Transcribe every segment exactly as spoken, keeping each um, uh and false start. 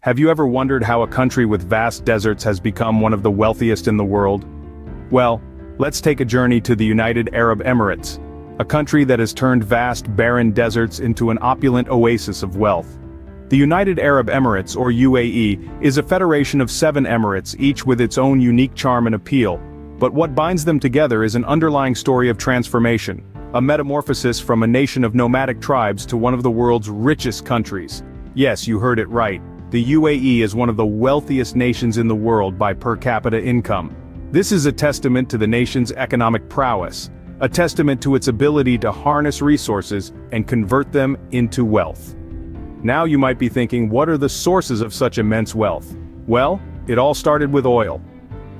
Have you ever wondered how a country with vast deserts has become one of the wealthiest in the world? Well, let's take a journey to the United Arab Emirates, a country that has turned vast, barren deserts into an opulent oasis of wealth. The United Arab Emirates, or U A E, is a federation of seven emirates, each with its own unique charm and appeal. But what binds them together is an underlying story of transformation, a metamorphosis from a nation of nomadic tribes to one of the world's richest countries. Yes, you heard it right. The U A E is one of the wealthiest nations in the world by per capita income. This is a testament to the nation's economic prowess, a testament to its ability to harness resources and convert them into wealth. Now you might be thinking, what are the sources of such immense wealth? Well, it all started with oil.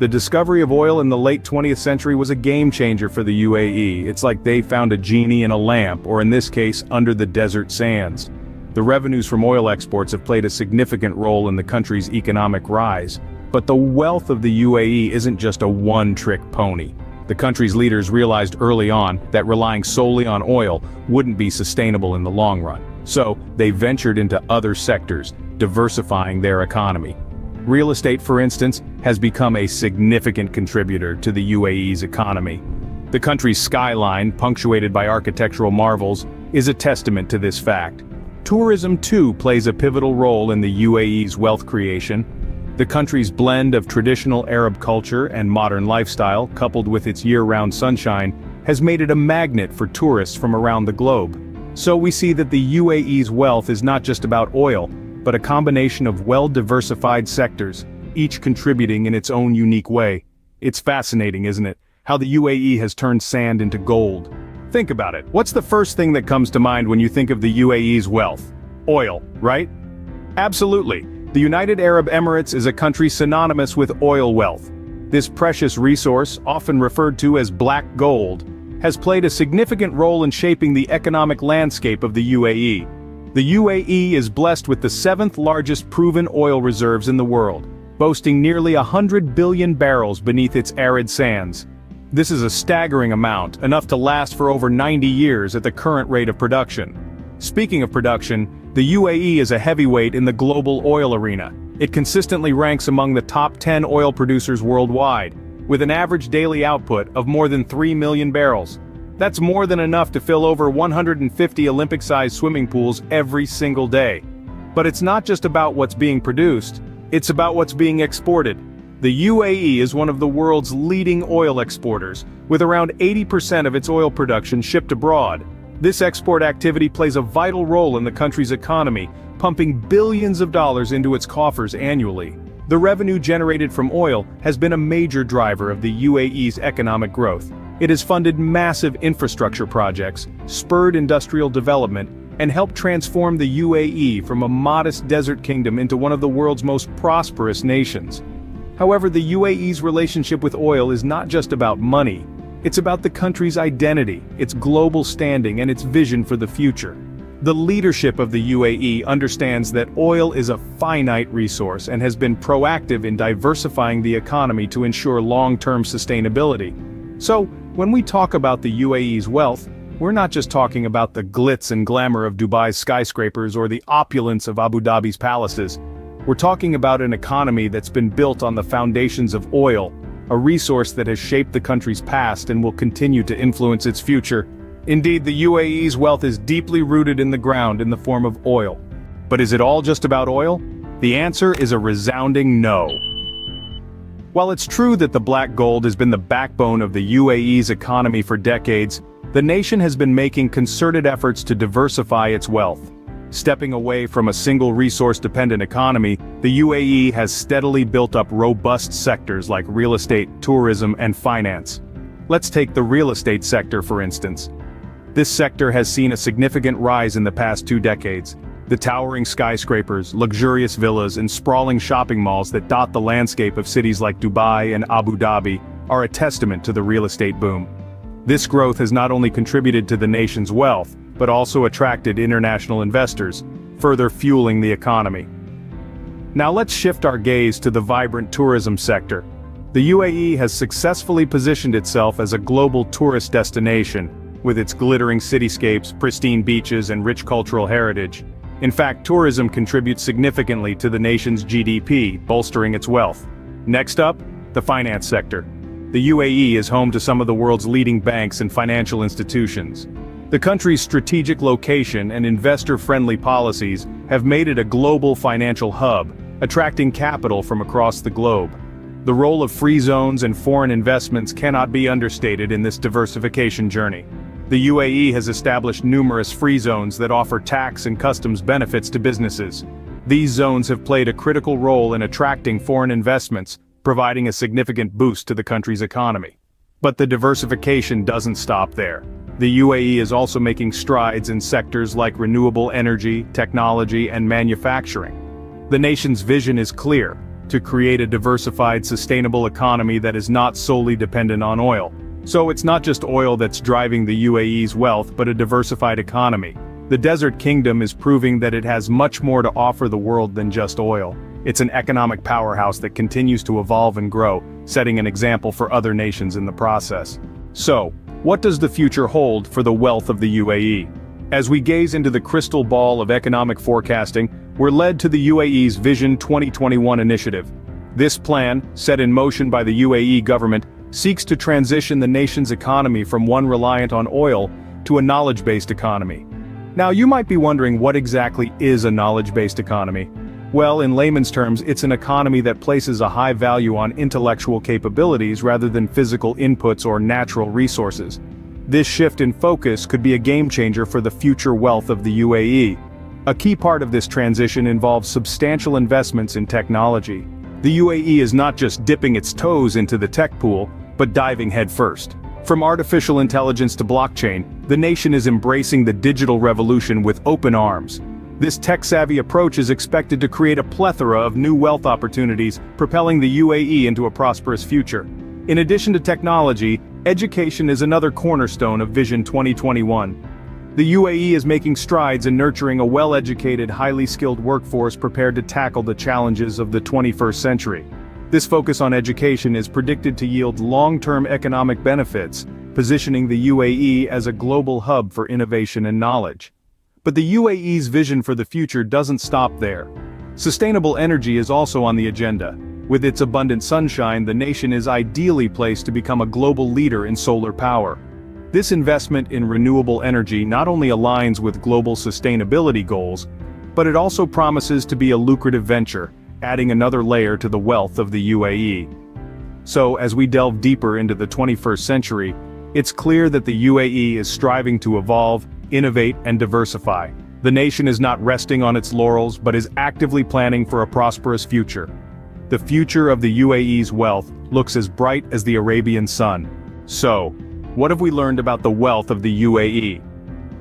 The discovery of oil in the late twentieth century was a game-changer for the U A E. It's like they found a genie in a lamp, or in this case, under the desert sands. The revenues from oil exports have played a significant role in the country's economic rise. But the wealth of the U A E isn't just a one-trick pony. The country's leaders realized early on that relying solely on oil wouldn't be sustainable in the long run. So, they ventured into other sectors, diversifying their economy. Real estate, for instance, has become a significant contributor to the U A E's economy. The country's skyline, punctuated by architectural marvels, is a testament to this fact. Tourism, too, plays a pivotal role in the U A E's wealth creation. The country's blend of traditional Arab culture and modern lifestyle, coupled with its year-round sunshine, has made it a magnet for tourists from around the globe. So we see that the U A E's wealth is not just about oil, but a combination of well-diversified sectors, each contributing in its own unique way. It's fascinating, isn't it? How the U A E has turned sand into gold. Think about it. What's the first thing that comes to mind when you think of the U A E's wealth? Oil, right? Absolutely. The United Arab Emirates is a country synonymous with oil wealth. This precious resource, often referred to as black gold, has played a significant role in shaping the economic landscape of the U A E. The U A E is blessed with the seventh largest proven oil reserves in the world, boasting nearly one hundred billion barrels beneath its arid sands. This is a staggering amount, enough to last for over ninety years at the current rate of production. Speaking of production, the U A E is a heavyweight in the global oil arena. It consistently ranks among the top ten oil producers worldwide, with an average daily output of more than three million barrels. That's more than enough to fill over one hundred fifty Olympic-sized swimming pools every single day. But it's not just about what's being produced, it's about what's being exported. The U A E is one of the world's leading oil exporters, with around eighty percent of its oil production shipped abroad. This export activity plays a vital role in the country's economy, pumping billions of dollars into its coffers annually. The revenue generated from oil has been a major driver of the U A E's economic growth. It has funded massive infrastructure projects, spurred industrial development, and helped transform the U A E from a modest desert kingdom into one of the world's most prosperous nations. However, the U A E's relationship with oil is not just about money. It's about the country's identity, its global standing, and its vision for the future. The leadership of the U A E understands that oil is a finite resource and has been proactive in diversifying the economy to ensure long-term sustainability. So, when we talk about the U A E's wealth, we're not just talking about the glitz and glamour of Dubai's skyscrapers or the opulence of Abu Dhabi's palaces. We're talking about an economy that's been built on the foundations of oil, a resource that has shaped the country's past and will continue to influence its future. Indeed, the U A E's wealth is deeply rooted in the ground in the form of oil. But is it all just about oil? The answer is a resounding no. While it's true that the black gold has been the backbone of the U A E's economy for decades, the nation has been making concerted efforts to diversify its wealth. Stepping away from a single resource-dependent economy, the U A E has steadily built up robust sectors like real estate, tourism, and finance. Let's take the real estate sector, for instance. This sector has seen a significant rise in the past two decades. The towering skyscrapers, luxurious villas, and sprawling shopping malls that dot the landscape of cities like Dubai and Abu Dhabi are a testament to the real estate boom. This growth has not only contributed to the nation's wealth, but also attracted international investors, further fueling the economy. Now let's shift our gaze to the vibrant tourism sector. The U A E has successfully positioned itself as a global tourist destination, with its glittering cityscapes, pristine beaches, and rich cultural heritage. In fact, tourism contributes significantly to the nation's G D P, bolstering its wealth. Next up, the finance sector. The U A E is home to some of the world's leading banks and financial institutions. The country's strategic location and investor-friendly policies have made it a global financial hub, attracting capital from across the globe. The role of free zones and foreign investments cannot be understated in this diversification journey. The U A E has established numerous free zones that offer tax and customs benefits to businesses. These zones have played a critical role in attracting foreign investments, providing a significant boost to the country's economy. But the diversification doesn't stop there. The U A E is also making strides in sectors like renewable energy, technology, and manufacturing. The nation's vision is clear: to create a diversified, sustainable economy that is not solely dependent on oil. So it's not just oil that's driving the U A E's wealth, but a diversified economy. The Desert Kingdom is proving that it has much more to offer the world than just oil. It's an economic powerhouse that continues to evolve and grow, setting an example for other nations in the process. So, what does the future hold for the wealth of the U A E? As we gaze into the crystal ball of economic forecasting, we're led to the U A E's Vision twenty twenty-one initiative. This plan, set in motion by the U A E government, seeks to transition the nation's economy from one reliant on oil to a knowledge-based economy. Now, you might be wondering, what exactly is a knowledge-based economy? Well, in layman's terms, it's an economy that places a high value on intellectual capabilities rather than physical inputs or natural resources. This shift in focus could be a game-changer for the future wealth of the U A E. A key part of this transition involves substantial investments in technology. The U A E is not just dipping its toes into the tech pool, but diving headfirst. From artificial intelligence to blockchain, the nation is embracing the digital revolution with open arms. This tech-savvy approach is expected to create a plethora of new wealth opportunities, propelling the U A E into a prosperous future. In addition to technology, education is another cornerstone of Vision twenty twenty-one. The U A E is making strides in nurturing a well-educated, highly skilled workforce prepared to tackle the challenges of the twenty-first century. This focus on education is predicted to yield long-term economic benefits, positioning the U A E as a global hub for innovation and knowledge. But the U A E's vision for the future doesn't stop there. Sustainable energy is also on the agenda. With its abundant sunshine, the nation is ideally placed to become a global leader in solar power. This investment in renewable energy not only aligns with global sustainability goals, but it also promises to be a lucrative venture, adding another layer to the wealth of the U A E. So, as we delve deeper into the twenty-first century, it's clear that the U A E is striving to evolve, innovate, and diversify. The nation is not resting on its laurels, but is actively planning for a prosperous future. The future of the U A E's wealth looks as bright as the Arabian sun. So, what have we learned about the wealth of the U A E?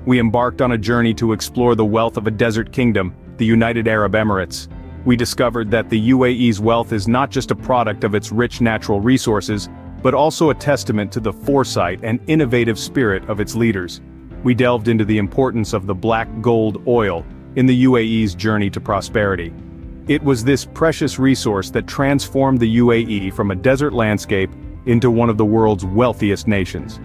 We embarked on a journey to explore the wealth of a desert kingdom, the United Arab Emirates. We discovered that the U A E's wealth is not just a product of its rich natural resources, but also a testament to the foresight and innovative spirit of its leaders. We delved into the importance of the black gold oil in the U A E's journey to prosperity. It was this precious resource that transformed the U A E from a desert landscape into one of the world's wealthiest nations.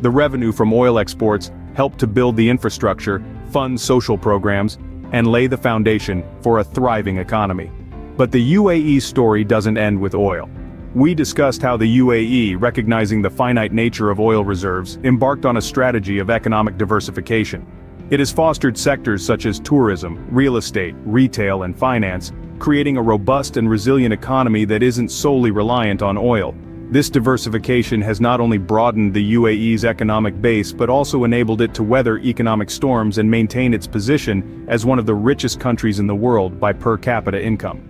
The revenue from oil exports helped to build the infrastructure, fund social programs, and lay the foundation for a thriving economy. But the U A E's story doesn't end with oil. We discussed how the U A E, recognizing the finite nature of oil reserves, embarked on a strategy of economic diversification. It has fostered sectors such as tourism, real estate, retail, and finance, creating a robust and resilient economy that isn't solely reliant on oil. This diversification has not only broadened the U A E's economic base but also enabled it to weather economic storms and maintain its position as one of the richest countries in the world by per capita income.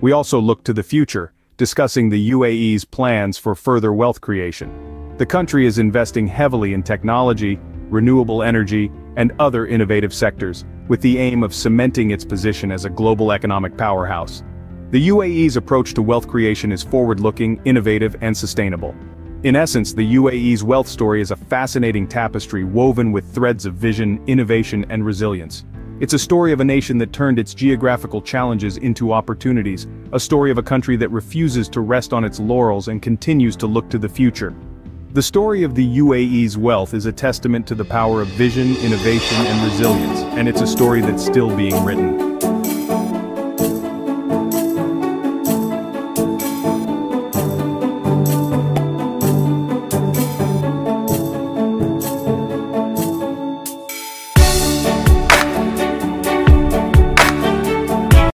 We also looked to the future, discussing the U A E's plans for further wealth creation. The country is investing heavily in technology, renewable energy, and other innovative sectors, with the aim of cementing its position as a global economic powerhouse. The U A E's approach to wealth creation is forward-looking, innovative, and sustainable. In essence, the U A E's wealth story is a fascinating tapestry woven with threads of vision, innovation, and resilience. It's a story of a nation that turned its geographical challenges into opportunities, a story of a country that refuses to rest on its laurels and continues to look to the future. The story of the U A E's wealth is a testament to the power of vision, innovation, and resilience, and it's a story that's still being written.